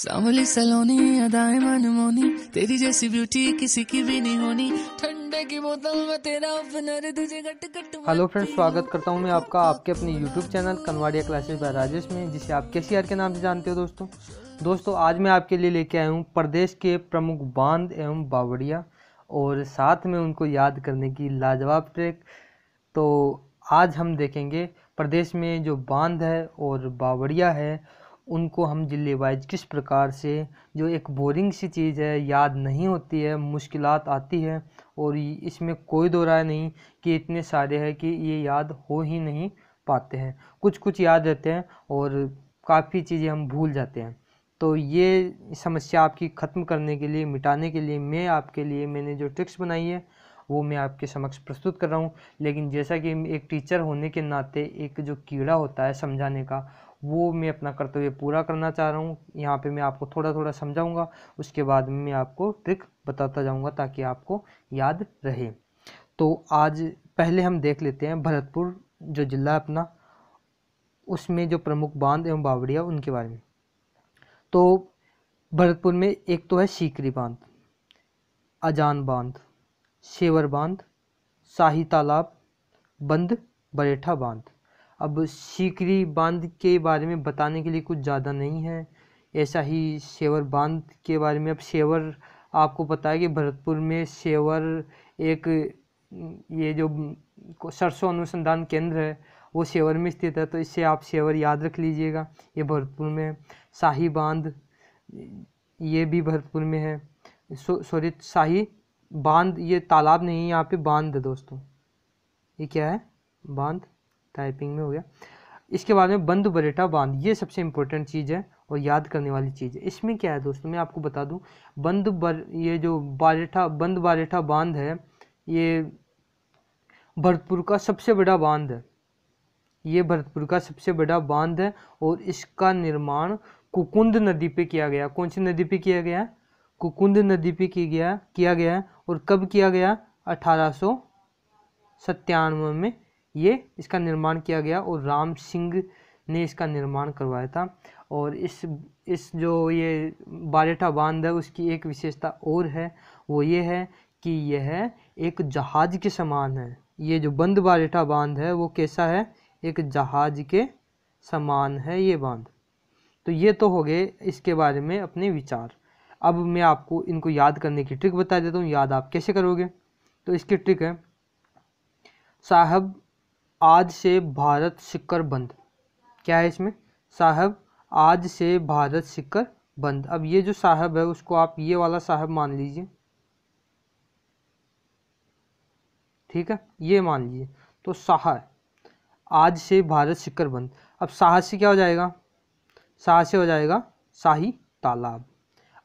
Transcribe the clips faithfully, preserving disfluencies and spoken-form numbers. सांवली सलोनी अदाएं मनमोनी, तेरी जैसी ब्यूटी किसी की भी नहीं होनी, ठंडे की बोतल में तेरा अपना रे तुझे गट गट। हेलो फ्रेंड्स, स्वागत करता हूं मैं आपका आपके अपने YouTube channel Kanwadia classes by Rajesh में, जिसे आप के सी आर के नाम से जानते हो। दोस्तों दोस्तों आज मैं आपके लिए लेके आया हूँ प्रदेश के प्रमुख बांध एवं बावड़िया, और साथ में उनको याद करने की लाजवाब ट्रिक। तो आज हम देखेंगे प्रदेश में जो बांध है और बावड़िया है, उनको हम जिले वाइज किस प्रकार से, जो एक बोरिंग सी चीज़ है, याद नहीं होती है, मुश्किलात आती है, और इसमें कोई दो राय नहीं कि इतने सारे हैं कि ये याद हो ही नहीं पाते हैं। कुछ कुछ याद रहते हैं और काफ़ी चीज़ें हम भूल जाते हैं। तो ये समस्या आपकी ख़त्म करने के लिए, मिटाने के लिए मैं आपके लिए मैंने जो ट्रिक्स बनाई है वो मैं आपके समक्ष प्रस्तुत कर रहा हूँ। लेकिन जैसा कि एक टीचर होने के नाते एक जो कीड़ा होता है समझाने का, वो मैं अपना कर्तव्य पूरा करना चाह रहा हूँ। यहाँ पे मैं आपको थोड़ा थोड़ा समझाऊँगा, उसके बाद में मैं आपको ट्रिक बताता जाऊँगा ताकि आपको याद रहे। तो आज पहले हम देख लेते हैं भरतपुर जो जिला है अपना, उसमें जो प्रमुख बांध एवं बावड़िया उनके बारे में। तो भरतपुर में एक तो है सीकरी बांध, अजान बांध, सेवर बांध, शाही तालाब बंद, बरेठा बांध। अब सीकरी बांध के बारे में बताने के लिए कुछ ज़्यादा नहीं है, ऐसा ही सेवर बांध के बारे में। अब सेवर आपको पता है कि भरतपुर में सेवर एक, ये जो सरसों अनुसंधान केंद्र है वो सेवर में स्थित है, तो इससे आप सेवर याद रख लीजिएगा, ये भरतपुर में है। शाही बांध ये भी भरतपुर में है, सो सॉरी शाही बांध, ये तालाब नहीं है, यहाँ पे बांध है दोस्तों, ये क्या है बांध, टाइपिंग में हो गया। इसके बाद में बंद, बरेठा बांध, ये सबसे इम्पोर्टेंट चीज़ है और याद करने वाली चीज़ है। इसमें क्या है दोस्तों, मैं आपको बता दूं, बंद बर ये जो बरेठा बंद बरेठा बांध है, ये भरतपुर का सबसे बड़ा बांध है, ये भरतपुर का सबसे बड़ा बांध है, और इसका निर्माण कुकुंद नदी पे किया गया। कौन सी नदी पे किया गया? कुकुंद नदी पे किया गया किया गया और कब किया गया? अठारह सौ सत्तानवे में ये इसका निर्माण किया गया, और राम सिंह ने इसका निर्माण करवाया था। और इस इस जो ये बरेठा बांध है, उसकी एक विशेषता और है, वो ये है कि यह एक जहाज के समान है। ये जो बंद बरेठा बांध है वो कैसा है? एक जहाज के समान है ये बांध। तो ये तो हो गए इसके बारे में अपने विचार। अब मैं आपको इनको याद करने की ट्रिक बता देता हूँ, याद आप कैसे करोगे। तो इसकी ट्रिक है, साहब आज से भारत सिक्कर बंद। क्या है इसमें? साहब आज से भारत सिक्कर बंद। अब ये जो साहब है उसको आप ये वाला साहब मान लीजिए, ठीक है, ये मान लीजिए। तो साहब आज से भारत सिक्कर बंद। अब साहब से क्या हो जाएगा? साहब से हो जाएगा शाही तालाब।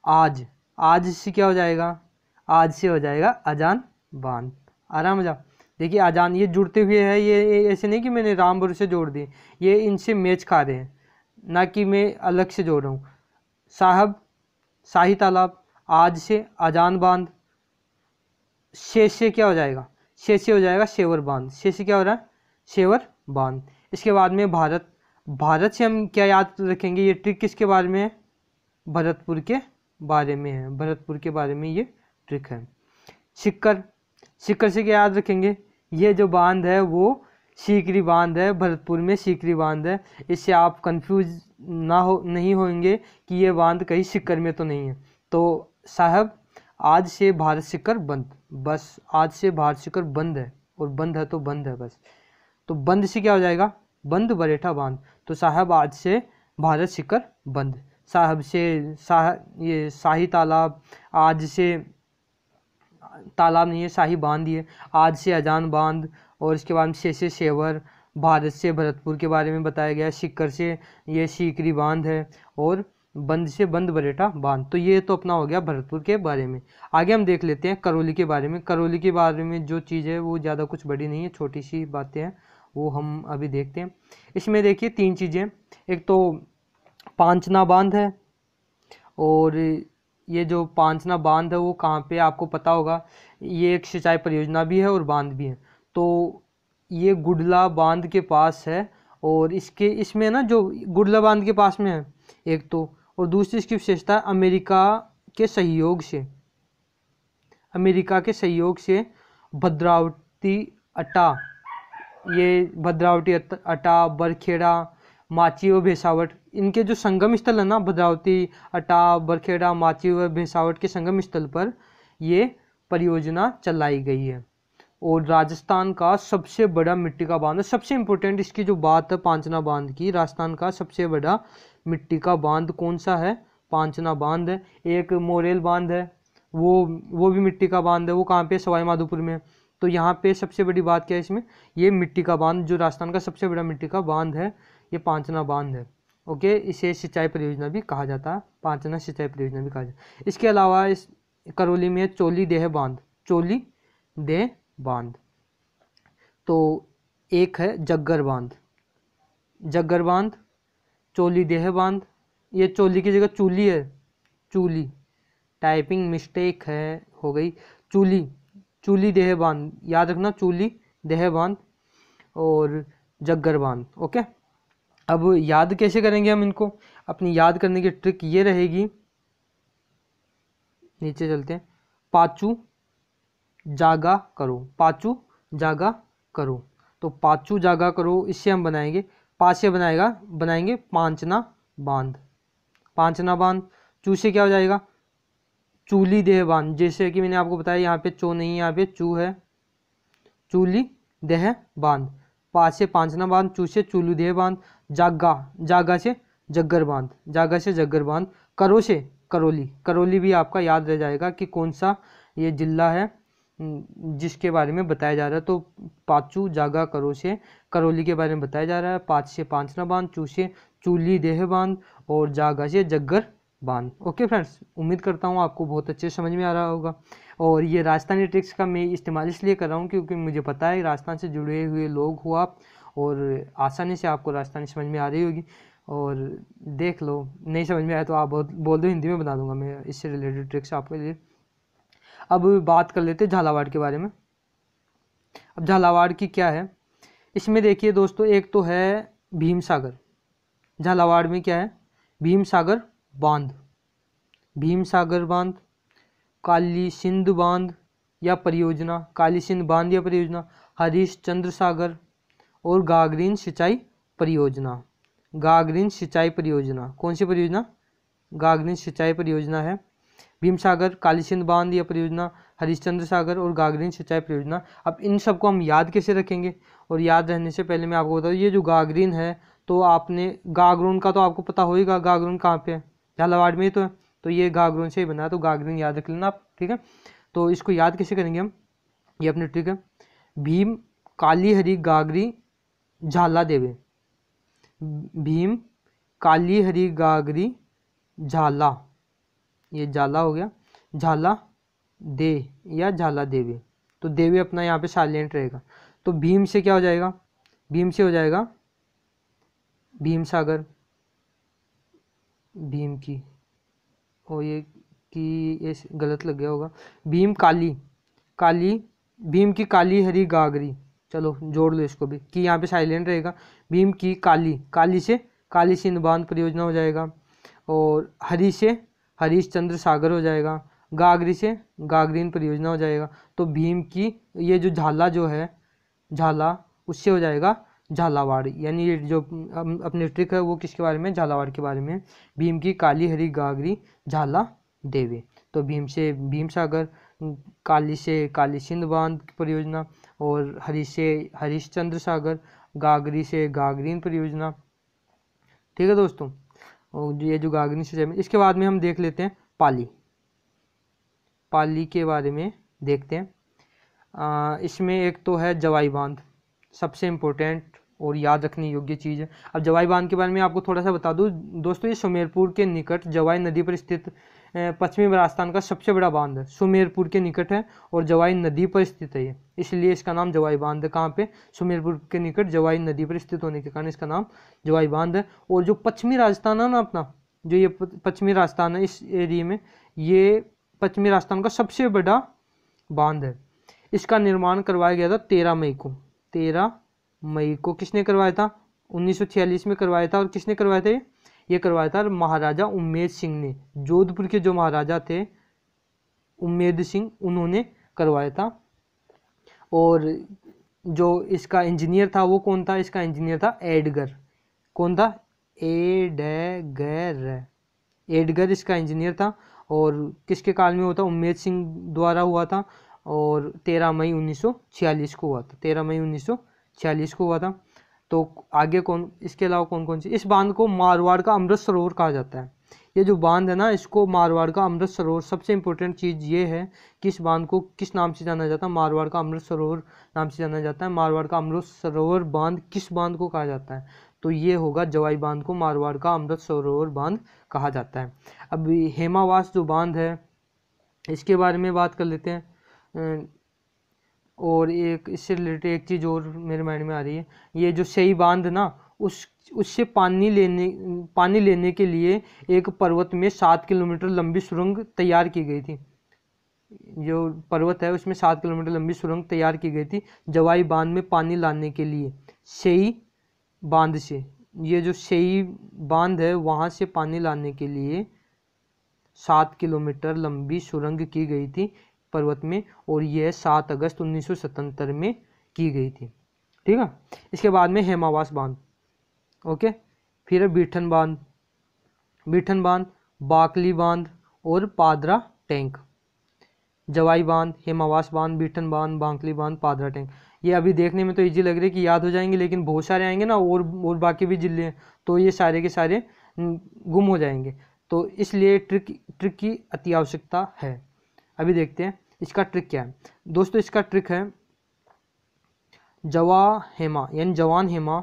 आज आज से क्या हो जाएगा? आज से हो जाएगा अजान बांध। आराम हो जाओ। देखिए अजान ये जुड़ते हुए है, ये ऐसे नहीं कि मैंने रामपुर से जोड़ दिए, ये इनसे मैच खा रहे हैं, ना कि मैं अलग से जोड़ रहा हूँ। साहब शाही तालाब, आज से अजान बांध, से से क्या हो जाएगा? से से हो जाएगा सेवर बांध। से से क्या हो रहा है? सेवर बांध। इसके बाद में भारत, भारत से हम क्या याद रखेंगे? ये ट्रिक किसके बारे में है? भरतपुर के बारे में है, भरतपुर के बारे में ये ट्रिक है। सिक्कर, सिक्कर से क्या याद रखेंगे? ये जो बांध है वो सीकरी बांध है, भरतपुर में सीकरी बांध है। इससे आप कंफ्यूज ना हो नहीं होंगे कि ये बांध कहीं सिक्कर में तो नहीं है। तो साहब आज से भारत सिक्कर बंद, बस आज से भारत सिक्कर बंद है, और बंद है तो बंद है बस। तो बंद से क्या हो जाएगा? बंद बरेठा बांध। तो साहब आज से भारत सिक्कर बंद, साहब से शाह ये शाही तालाब, आज से तालाब नहीं है शाही बांध, ये आज से अजान बांध, और इसके बाद से से सेवर, भारत से भरतपुर के बारे में बताया गया, सिक्कर से ये सीकरी बांध है, और बंद से बंद बरेठा बांध। तो ये तो अपना हो गया भरतपुर के बारे में। आगे हम देख लेते हैं करौली के बारे में। करौली के बारे में जो चीज़ है वो ज़्यादा कुछ बड़ी नहीं है, छोटी सी बातें हैं, वो हम अभी देखते हैं। इसमें देखिए तीन चीज़ें, एक तो पांचना बांध है, और ये जो पांचना बांध है वो कहाँ पे, आपको पता होगा, ये एक सिंचाई परियोजना भी है और बांध भी है। तो ये गुडला बांध के पास है, और इसके इसमें ना जो गुडला बांध के पास में है एक तो, और दूसरी इसकी विशेषता अमेरिका के सहयोग से अमेरिका के सहयोग से भद्रावती अटा ये भद्रावती अटा बरखेड़ा माची व भैसावट इनके जो संगम स्थल है ना भद्रावती अटा बरखेड़ा माची व भैसावट के संगम स्थल पर ये परियोजना चलाई गई है। और राजस्थान का सबसे बड़ा मिट्टी का बांध, सबसे इम्पोर्टेंट इसकी जो बात है पांचना बांध की, राजस्थान का सबसे बड़ा मिट्टी का बांध कौन सा है? पांचना बांध है। एक मोरेल बांध है, वो वो भी मिट्टी का बांध है, वो कहाँ पे? सवाई माधोपुर में। तो यहाँ पे सबसे बड़ी बात क्या है इसमें? ये मिट्टी का बांध जो राजस्थान का सबसे बड़ा मिट्टी का बांध है ये पांचना बांध है। ओके, इसे सिंचाई परियोजना भी कहा जाता है, पांचना सिंचाई परियोजना भी कहा जाता है। इसके अलावा इस करौली में चोली देह बांध, चोली देह बांध। तो एक है जग्गर बांध, जग्गर बांध, चोली देह बांध, ये चोली की जगह चूली है, चूली, टाइपिंग मिस्टेक है हो गई, चूली, चूली देह बांध याद रखना, चूली देह बांध और जग्गर बांध। ओके, अब याद कैसे करेंगे हम इनको? अपनी याद करने की ट्रिक ये रहेगी, नीचे चलते हैं, पाचू जागा करो, पाचू जागा करो। तो पाचू जागा करो इससे हम बनाएंगे, पाँच बनाएगा बनाएंगे पांचना बांध, पांचना बांध। चू से क्या हो जाएगा? चूली देह बांध, जैसे कि मैंने आपको बताया यहाँ पे चो नहीं है, यहाँ पे चू है, चूली देह बांध। पाँच से पांचना बांध, चू से चूलू देह बांध, जागा, जागा से जग्गर बांध, जागा से जग्गर बांध, करो से करौली, करौली भी आपका याद रह जाएगा कि कौन सा ये जिला है जिसके बारे में बताया जा रहा है। तो पाचू जागा करो से करौली के बारे में बताया जा रहा है, पाँच से पांचना बांध, चू से चूली देह बांध और जागा से जग्गर बांध। ओके फ्रेंड्स, उम्मीद करता हूँ आपको बहुत अच्छे से समझ में आ रहा होगा। और ये राजस्थानी ट्रिक्स का मैं इस्तेमाल इसलिए कर रहा हूँ क्योंकि मुझे पता है राजस्थान से जुड़े हुए लोग हो आप, और आसानी से आपको राजस्थानी समझ में आ रही होगी। और देख लो, नहीं समझ में आया तो आप बोल दो, हिंदी में बना दूंगा मैं इससे रिलेटेड ट्रिक्स आपके लिए। अब बात कर लेते हैं झालावाड़ के बारे में। अब झालावाड़ की क्या है इसमें देखिए दोस्तों, एक तो है भीमसागर, झालावाड़ में क्या है? भीमसागर बांध, भीमसागर बांध, काली सिंध बांध या परियोजना, काली सिंध बांध या परियोजना, हरीश चंद्र सागर और गागरीन सिंचाई परियोजना, गागरीन सिंचाई परियोजना। कौन सी परियोजना? गागरीन सिंचाई परियोजना है। भीमसागर, काली सिंध बांध या परियोजना, हरिश्चंद्र सागर और गागरीन सिंचाई परियोजना। अब इन सबको हम याद कैसे रखेंगे? और याद रहने से पहले मैं आपको बता दूँ, ये जो गागरीन है तो आपने गागरोन का तो आपको पता होगा, गागरोन कहाँ पे है? झालावाड़ में ही तो है, तो ये गागरोन से ही बना, तो गागरीन याद रख लेना आप, ठीक है। तो इसको याद कैसे करेंगे हम? ये अपनी ट्रिक है, भीम काली हरी गागरी झाला देवे, भीम काली हरी गागरी झाला, ये झाला हो गया, झाला दे या झाला देवी, तो देवी अपना यहाँ पे साइलेंट रहेगा। तो भीम से क्या हो जाएगा? भीम से हो जाएगा भीमसागर, भीम की, और ये की ये गलत लग गया होगा, भीम काली, काली भीम की काली हरी गागरी, चलो जोड़ लो इसको भी, कि यहाँ पे साइलेंट रहेगा, भीम की काली, काली से काली सिंध बांध परियोजना हो जाएगा, और हरी से हरीश चंद्र सागर हो जाएगा, गागरी से गागरीन परियोजना हो जाएगा। तो भीम की ये जो झाला जो है झाला, उससे हो जाएगा झालावाड़, यानी ये जो अपनी ट्रिक है वो किसके बारे में? झालावाड़ के बारे में, भीम की काली हरी गागरी झाला देवे। तो भीम से भीमसागर, काली से काली सिंध बांध परियोजना और हरीश से हरीशचंद्र सागर, गागरी से गागरीन परियोजना, ठीक है दोस्तों। और ये जो गागरी से, इसके बाद में हम देख लेते हैं पाली, पाली के बारे में देखते हैं। आ, इसमें एक तो है जवाई बांध, सबसे इम्पोर्टेंट और याद रखने योग्य चीज़ है। अब जवाई बांध के बारे में आपको थोड़ा सा बता दूं दोस्तों, ये सुमेरपुर के निकट जवाई नदी पर स्थित पश्चिमी राजस्थान का सबसे बड़ा बांध है, सुमेरपुर के निकट है और जवाई नदी पर स्थित है, ये इसलिए इसका नाम जवाई बांध है। कहाँ पे? सुमेरपुर के निकट जवाई नदी पर स्थित होने के कारण इसका नाम जवाई बांध है। और जो पश्चिमी राजस्थान है ना अपना, जो ये पश्चिमी राजस्थान है इस एरिया में, ये पश्चिमी राजस्थान का सबसे बड़ा बांध है। इसका निर्माण करवाया गया था तेरह मई को, तेरह मई को किसने करवाया था? उन्नीस सौ छियालीस में करवाया था। और किसने करवाया था? ये ये करवाया था महाराजा उम्मेद सिंह ने, जोधपुर के जो महाराजा थे उम्मेद सिंह, उन्होंने करवाया था। और जो इसका इंजीनियर था वो कौन था, इसका इंजीनियर था एडगर, कौन था, एडगर, एडगर इसका इंजीनियर था। और किसके काल में हुआ था, उम्मेद सिंह द्वारा हुआ था, और तेरह मई उन्नीस सौ छियालीस को हुआ था, तेरह मई उन्नीस सौ छियालीस को हुआ था। तो आगे कौन, इसके अलावा कौन कौन सी, इस बांध को मारवाड़ का अमृत सरोवर कहा जाता है। ये जो बांध है ना, इसको मारवाड़ का अमृत सरोवर, सबसे इम्पोर्टेंट चीज़ ये है कि इस बांध को किस नाम से जाना जाता है, मारवाड़ का अमृत सरोवर नाम से जाना जाता है। मारवाड़ का अमृत सरोवर बांध किस बांध को कहा जाता है, तो ये होगा जवाई बांध को मारवाड़ का अमृत सरोवर बांध कहा जाता है। अब हेमावास जो बांध है इसके बारे में बात कर लेते हैं। और एक इससे रिलेटेड एक चीज़ और मेरे माइंड में आ रही है, ये जो सही बांध ना, उस उससे पानी लेने पानी लेने के लिए एक पर्वत में सात किलोमीटर लंबी सुरंग तैयार की गई थी। जो पर्वत है उसमें सात किलोमीटर लंबी सुरंग तैयार की गई थी जवाई बांध में पानी लाने के लिए, सही बांध से। ये जो सही बांध है वहाँ से पानी लाने के लिए सात किलोमीटर लंबी सुरंग की गई थी पर्वत में, और यह सात अगस्त उन्नीस सौ सतहत्तर में की गई थी। ठीक है, इसके बाद में हेमावास बांध, ओके, फिर है बीठन बांध, बीठन बांध, बाकली बांध और पादरा टैंक। जवाई बांध, हेमावास बांध, बीठन बांध, बाकली बांध, पादरा टैंक, ये अभी देखने में तो इजी लग रही है कि याद हो जाएंगे, लेकिन बहुत सारे आएंगे ना, और और बाकी भी जिले हैं, तो ये सारे के सारे गुम हो जाएंगे। तो इसलिए ट्रिक ट्रिक की अति आवश्यकता है। अभी देखते हैं इसका ट्रिक क्या है दोस्तों। इसका ट्रिक है जवा हेमा, यानी जवान हेमा,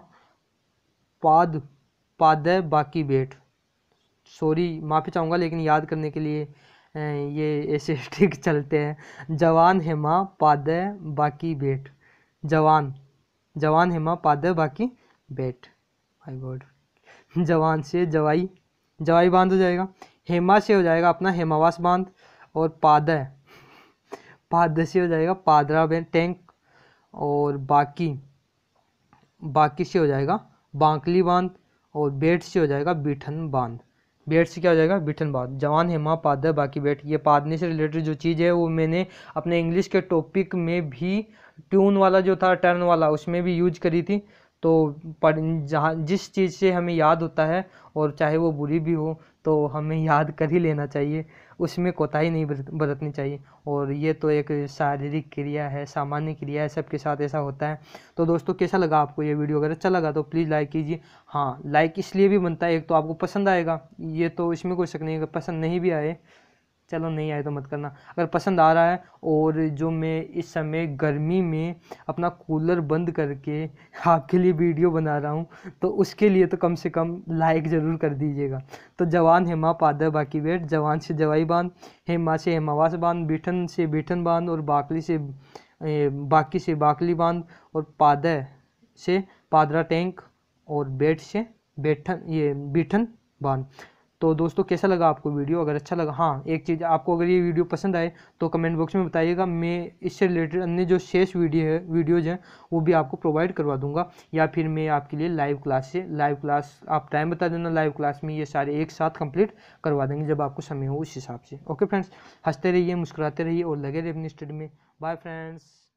पाद पाद बाकी बेट, सॉरी माफ़ी चाहूँगा, लेकिन याद करने के लिए ये ऐसे ट्रिक चलते हैं। जवान हेमा पाद बाकी बेट, जवान जवान हेमा पाद बाकी बेट, माय गॉड, जवान से जवाई जवाई बांध हो जाएगा, हेमा से हो जाएगा अपना हेमावास बांध, और पाद पाद से हो जाएगा पादरा टैंक, और बाकी बाकी से हो जाएगा बांकली बांध, और बेट से हो जाएगा बीठन बांध। बेट से क्या हो जाएगा, बीठन बांध। जवान हेमा पाद बाकी बेट, ये पादने से रिलेटेड जो चीज़ है वो मैंने अपने इंग्लिश के टॉपिक में भी ट्यून वाला जो था, टर्न वाला, उसमें भी यूज करी थी। तो पर जहाँ जिस चीज़ से हमें याद होता है, और चाहे वो बुरी भी हो, तो हमें याद कर ही लेना चाहिए, उसमें कोताही नहीं बरतनी चाहिए। और ये तो एक शारीरिक क्रिया है, सामान्य क्रिया है, सबके साथ ऐसा होता है। तो दोस्तों कैसा लगा आपको ये वीडियो, अगर अच्छा लगा तो प्लीज़ लाइक कीजिए। हाँ, लाइक इसलिए भी बनता है, एक तो आपको पसंद आएगा, ये तो इसमें कोई शक नहीं है, पसंद नहीं भी आए, चलो नहीं आए तो मत करना। अगर पसंद आ रहा है, और जो मैं इस समय गर्मी में अपना कूलर बंद करके आपके लिए वीडियो बना रहा हूँ, तो उसके लिए तो कम से कम लाइक ज़रूर कर दीजिएगा। तो जवान हेमा पाद बाकी बेट, जवान से जवाई बांध, हेमा से हेमावास बांध, बीठन से बीठन बांध, और बाकली से बाकी से बाकली बांध, और पाद से पादरा टैंक, और बेट से बेठन ये बीठन बांध। तो दोस्तों कैसा लगा आपको वीडियो, अगर अच्छा लगा, हाँ एक चीज़, आपको अगर ये वीडियो पसंद आए तो कमेंट बॉक्स में बताइएगा, मैं इससे रिलेटेड अन्य जो शेष वीडियो है वीडियोज़ हैं वो भी आपको प्रोवाइड करवा दूंगा, या फिर मैं आपके लिए लाइव क्लास से लाइव क्लास आप टाइम बता देना, लाइव क्लास में ये सारे एक साथ कंप्लीट करवा देंगे जब आपको समय हो उस हिसाब से। ओके फ्रेंड्स, हंसते रहिए, मुस्कुराते रहिए, और लगे रहिए अपनी स्टडी में। Bye friends.